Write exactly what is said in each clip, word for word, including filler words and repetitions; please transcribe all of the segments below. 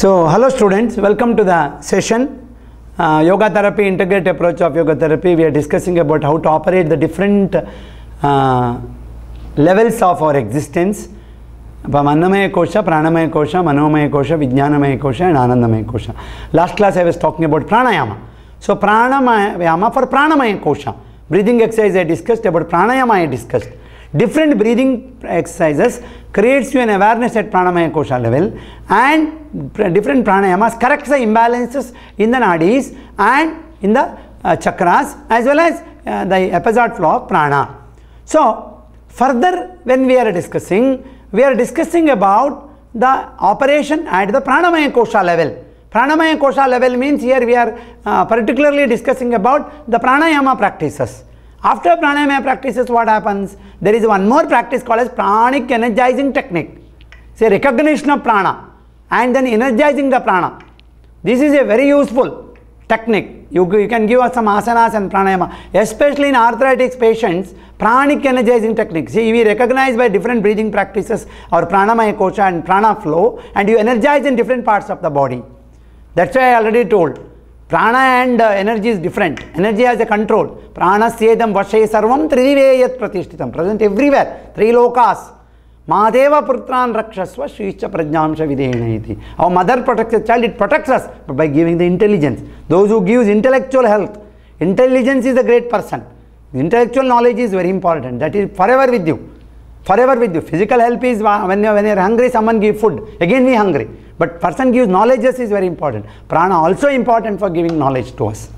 So, hello students, welcome to the session uh, Yoga Therapy, Integrated Approach of Yoga Therapy. We are discussing about how to operate the different uh, levels of our existence. Pranamaya Kosha, Pranamaya Kosha, Manomaya Kosha, Vijnanamaya Kosha and Anandamaya Kosha. Last class I was talking about Pranayama. So, Pranayama for Pranamaya Kosha. Breathing exercise I discussed, about Pranayama I discussed. Different breathing exercises creates you an awareness at Pranamaya Kosha level, and different pranayamas corrects the imbalances in the nadis and in the uh, chakras, as well as uh, the episode flow of prana. So, further when we are discussing, we are discussing about the operation at the Pranamaya Kosha level. Pranamaya Kosha level means here we are uh, particularly discussing about the pranayama practices. After pranayama practices, what happens? There is one more practice called as pranic energizing technique. Say recognition of prana and then energizing the prana. This is a very useful technique. You, you can give us some asanas and pranayama. Especially in arthritic patients, pranic energizing technique. See, we recognize by different breathing practices or pranamaya kosha and prana flow, and you energize in different parts of the body. That's why I already told. Prana and uh, energy is different. Energy has a control. Prana sedam vashe sarvam tridiveyat pratishtitam. Present everywhere. Three lokas. Mahadeva putran rakshasva shischa prajnamsha videnaiti. Our mother protects the child, it protects us, but by giving the intelligence. Those who gives intellectual health. Intelligence is a great person. Intellectual knowledge is very important. That is forever with you. Forever with you. Physical help is when you, when you are hungry, someone give food. Again we hungry. But person gives knowledge is very important. Prana also important for giving knowledge to us.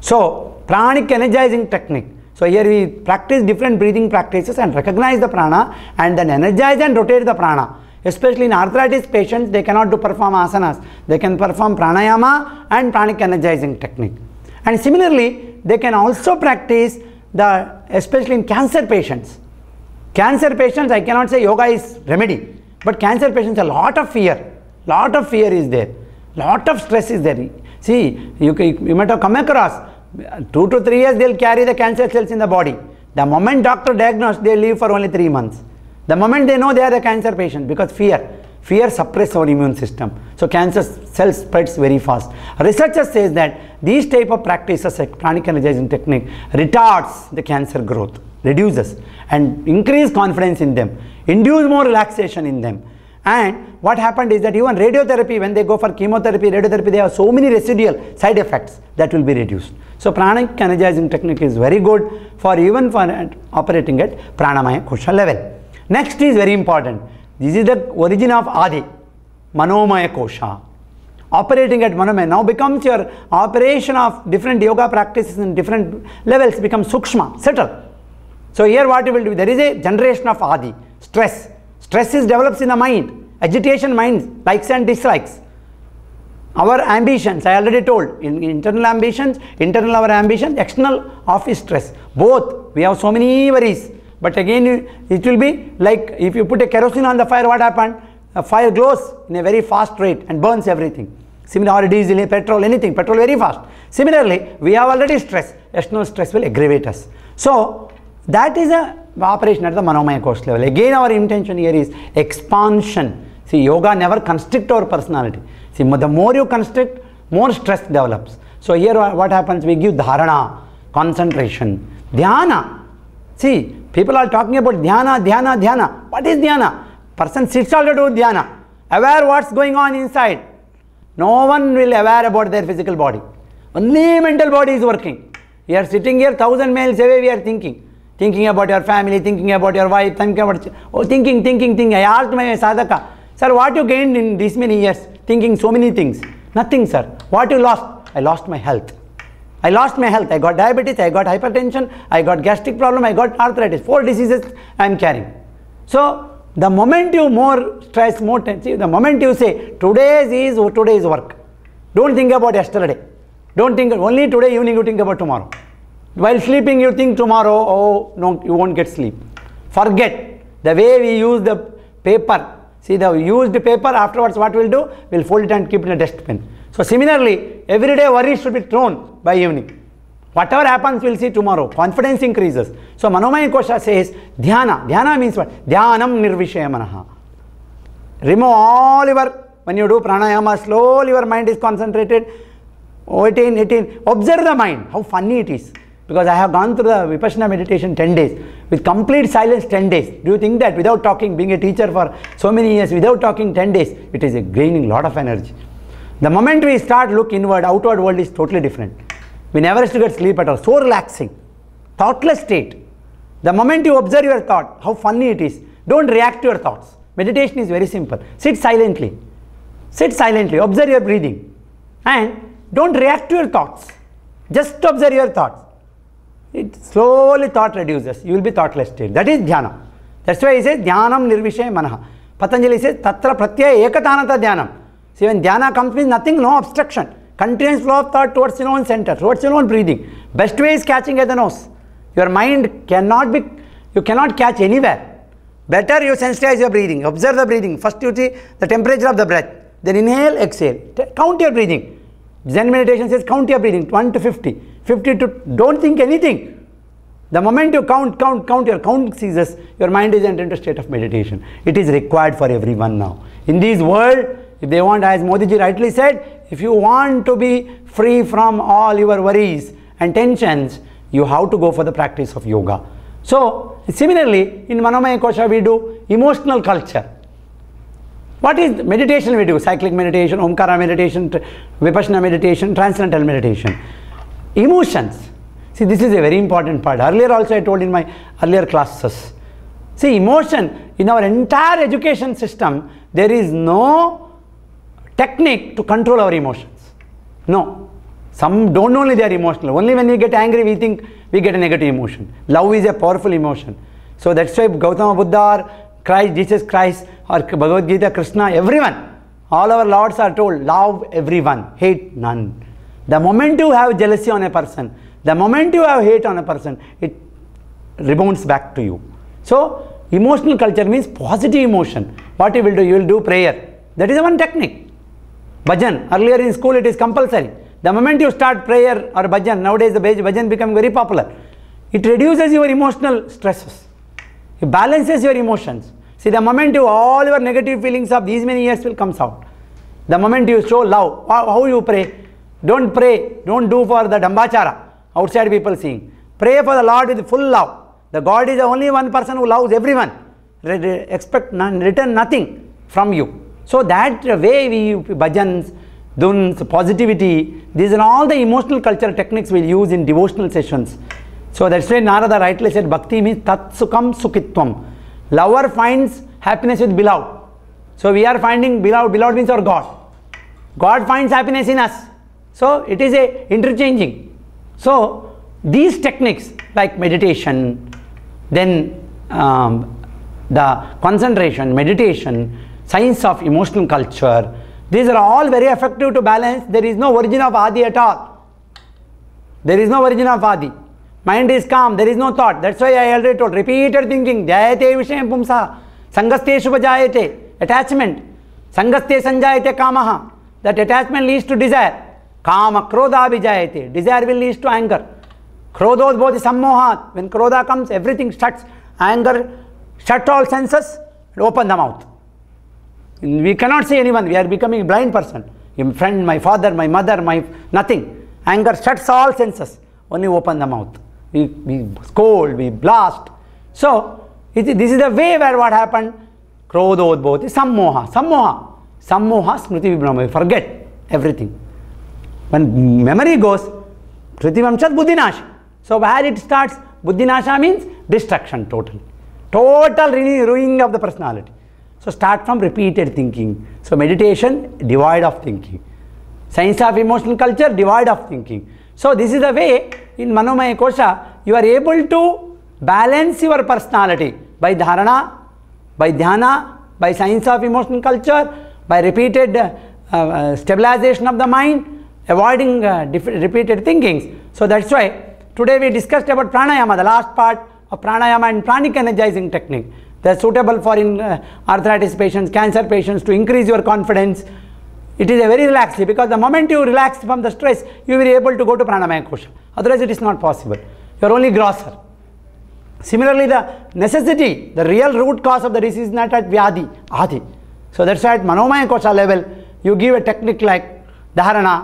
So, pranic energizing technique. So, here we practice different breathing practices and recognize the prana and then energize and rotate the prana. Especially in arthritis patients, they cannot do perform asanas. They can perform pranayama and pranic energizing technique. And similarly, they can also practice the, especially in cancer patients. Cancer patients, I cannot say yoga is remedy. But cancer patients, a lot of fear. Lot of fear is there, lot of stress is there. See, you, you might have come across, two to three years they will carry the cancer cells in the body. The moment doctor diagnosed, they live for only three months. The moment they know they are a cancer patient, because fear, fear suppresses our immune system. So, cancer cells spreads very fast. Researchers say that these type of practices like pranic energizing technique retards the cancer growth, reduces and increase confidence in them, induce more relaxation in them. And what happened is that even radiotherapy, when they go for chemotherapy, radiotherapy, they have so many residual side effects that will be reduced. So, pranic energizing technique is very good for even for operating at pranamaya kosha level. Next is very important. This is the origin of Adi, manomaya kosha. Operating at manomaya now becomes your operation of different yoga practices in different levels becomes sukshma, subtle. So, here what you will do, there is a generation of Adi, stress. Stress is develops in the mind, agitation minds, likes and dislikes. Our ambitions, I already told, in, internal ambitions, internal our ambitions, external office stress. Both, we have so many worries. But again, it will be like if you put a kerosene on the fire, what happened? A fire glows in a very fast rate and burns everything. Similarly, diesel, petrol, anything, petrol very fast. Similarly, we have already stress, external stress will aggravate us. So, that is a operation at the manomaya kosha level. Again, our intention here is expansion. See, yoga never constrict our personality. See, the more you constrict, more stress develops. So, here what happens? We give dharana, concentration, dhyana. See, people are talking about dhyana, dhyana, dhyana. What is dhyana? Person sits already with dhyana, aware what's going on inside. No one will aware about their physical body. Only mental body is working. We are sitting here thousand miles away, we are thinking. Thinking about your family, thinking about your wife, thinking about... Oh, thinking, thinking, thinking. I asked my sadhaka, sir, what you gained in these many years? Thinking so many things. Nothing, sir. What you lost? I lost my health. I lost my health. I got diabetes, I got hypertension, I got gastric problem, I got arthritis. Four diseases I am carrying. So, the moment you more stress, more tension, the moment you say, today's is today's work. Don't think about yesterday. Don't think, only today evening you think about tomorrow. While sleeping, you think tomorrow, oh, no, you won't get sleep. Forget the way we use the paper. See, the used paper, afterwards what we'll do? We'll fold it and keep it in a dustbin. So, similarly, every day worry should be thrown by evening. Whatever happens, we'll see tomorrow. Confidence increases. So, Manomaya Kosha says, Dhyana. Dhyana means what? Dhyanam nirvishaya manaha. Remove all your When you do pranayama, slowly your mind is concentrated. eighteen, eighteen. Observe the mind. How funny it is. Because I have gone through the Vipassana meditation ten days. With complete silence ten days. Do you think that without talking, being a teacher for so many years, without talking ten days, it is gaining a lot of energy. The moment we start look inward, outward world is totally different. We never used to get sleep at all. So relaxing. Thoughtless state. The moment you observe your thought, how funny it is. Don't react to your thoughts. Meditation is very simple. Sit silently. Sit silently. Observe your breathing. And don't react to your thoughts. Just observe your thoughts. It slowly thought reduces. You will be thoughtless state. That is dhyana. That's why he says dhyanam nirvishaya manaha. Patanjali says tatra pratyaya ekatanata dhyanam. See, when dhyana comes with nothing, no obstruction. Continuous flow of thought towards your own center, towards your own breathing. Best way is catching at the nose. Your mind cannot be, you cannot catch anywhere. Better you sensitize your breathing. Observe the breathing. First you see the temperature of the breath. Then inhale, exhale. T count your breathing. Zen meditation says count your breathing, one to fifty. fifty to, don't think anything. The moment you count, count, count, your count ceases, your mind is entered into a state of meditation. It is required for everyone now. In this world, if they want, as Modiji rightly said, if you want to be free from all your worries and tensions, you have to go for the practice of yoga. So, similarly, in Pranamaya Kosha we do emotional culture. What is meditation we do? Cyclic meditation, Omkara meditation, Vipassana meditation, Transcendental meditation. Emotions. See, this is a very important part. Earlier also I told in my earlier classes. See, emotion, in our entire education system, there is no technique to control our emotions. No. Some don't know only they are emotional. Only when we get angry, we think we get a negative emotion. Love is a powerful emotion. So that's why Gautama Buddha or Christ, Jesus Christ or Bhagavad Gita, Krishna, everyone, all our lords are told, love everyone, hate none. The moment you have jealousy on a person, the moment you have hate on a person, it rebounds back to you. So emotional culture means positive emotion. What you will do? You will do prayer. That is one technique. Bhajan, earlier in school it is compulsory. The moment you start prayer or bhajan, nowadays the bhajan become very popular. It reduces your emotional stresses. It balances your emotions. See, the moment you, all your negative feelings of these many years will come out. The moment you show love, how you pray? Don't pray, don't do for the dambachara, outside people seeing. Pray for the Lord with full love. The God is the only one person who loves everyone. Expect none, return nothing from you. So that way we, bhajans, duns, positivity, these are all the emotional culture techniques we use in devotional sessions. So that's why Narada rightly said, bhakti means tat sukham sukhitvam. Lover finds happiness with beloved. So we are finding beloved, beloved means our God. God finds happiness in us. So it is a interchanging. So these techniques like meditation, then um, the concentration, meditation, science of emotional culture, these are all very effective to balance. There is no origin of Adi at all. There is no origin of Adi. Mind is calm, there is no thought. That's why I already told, repeated thinking, jayate vishayam pumsa, sangaste shubhajayate, attachment, sangaste sanjayate kamaha, that attachment leads to desire, kama krodha abhijayate, desire will lead to anger, krodho bodhi sammoha, when krodha comes, everything shuts, anger, shut all senses, and open the mouth. We cannot see anyone, we are becoming a blind person. My friend, my father, my mother, my nothing. Anger shuts all senses, only open the mouth. We, we scold, we blast. So, it, this is the way where what happened? Krododbodhi, sammoha, sammoha. Sammoha, smriti vibhrama, we forget everything. When memory goes, smriti vamshat buddhinasha. So, where it starts, buddhinasha means destruction totally. Total ruining of the personality. So start from repeated thinking. So meditation, devoid of thinking. Science of emotional culture, devoid of thinking. So this is the way in Pranamaya Kosha, you are able to balance your personality by dharana, by dhyana, by science of emotional culture, by repeated uh, uh, stabilization of the mind, avoiding uh, repeated thinkings. So that's why today we discussed about pranayama, the last part of pranayama and pranic energizing technique. They are suitable for in, uh, arthritis patients, cancer patients, to increase your confidence. It is a very relaxing, because the moment you relax from the stress, you will be able to go to Pranamaya Kosha. Otherwise it is not possible. You are only grosser. Similarly, the necessity, the real root cause of the disease is not at Vyadi, Adi. So that's why at Manomaya Kosha level, you give a technique like Dharana,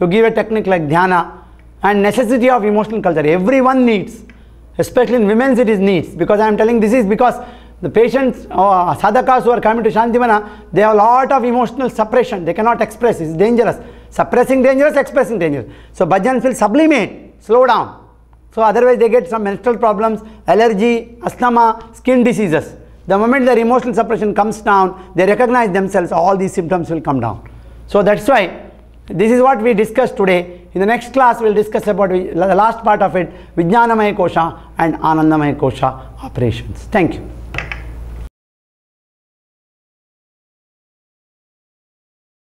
you give a technique like Dhyana, and necessity of emotional culture. Everyone needs, especially in women's it is needs, because I am telling this is because the patients or sadhakas who are coming to Shantivana, they have a lot of emotional suppression, they cannot express, it's dangerous. Suppressing dangerous, expressing dangerous. So bhajans will sublimate, slow down. So otherwise they get some menstrual problems, allergy, asthma, skin diseases. The moment their emotional suppression comes down, they recognize themselves, all these symptoms will come down. So that's why this is what we discussed today. In the next class we will discuss about the last part of it, Vijnanamaya Kosha and Anandamaya Kosha operations. Thank you.